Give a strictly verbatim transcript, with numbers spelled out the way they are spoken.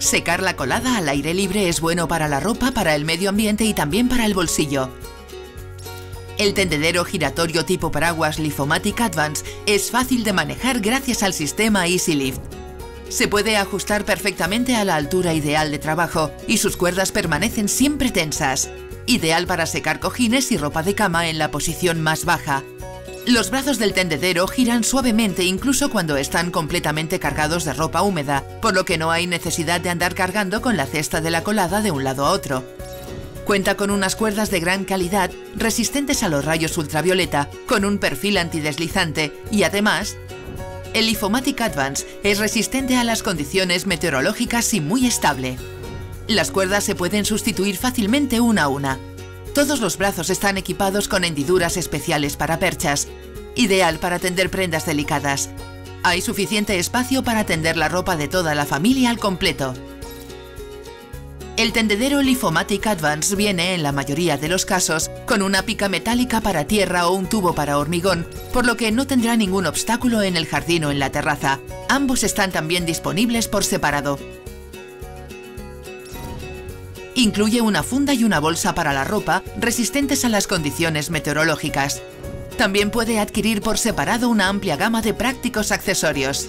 Secar la colada al aire libre es bueno para la ropa, para el medio ambiente y también para el bolsillo. El tendedero giratorio tipo paraguas Lift-O-Matic Advance es fácil de manejar gracias al sistema Easy Lift. Se puede ajustar perfectamente a la altura ideal de trabajo y sus cuerdas permanecen siempre tensas. Ideal para secar cojines y ropa de cama en la posición más baja. Los brazos del tendedero giran suavemente incluso cuando están completamente cargados de ropa húmeda, por lo que no hay necesidad de andar cargando con la cesta de la colada de un lado a otro. Cuenta con unas cuerdas de gran calidad, resistentes a los rayos ultravioleta, con un perfil antideslizante y además, el Lift-O-Matic Advance es resistente a las condiciones meteorológicas y muy estable. Las cuerdas se pueden sustituir fácilmente una a una. Todos los brazos están equipados con hendiduras especiales para perchas, ideal para tender prendas delicadas. Hay suficiente espacio para tender la ropa de toda la familia al completo. El tendedero Lift-O-Matic Advance viene, en la mayoría de los casos, con una pica metálica para tierra o un tubo para hormigón, por lo que no tendrá ningún obstáculo en el jardín o en la terraza. Ambos están también disponibles por separado. Incluye una funda y una bolsa para la ropa, resistentes a las condiciones meteorológicas. También puede adquirir por separado una amplia gama de prácticos accesorios.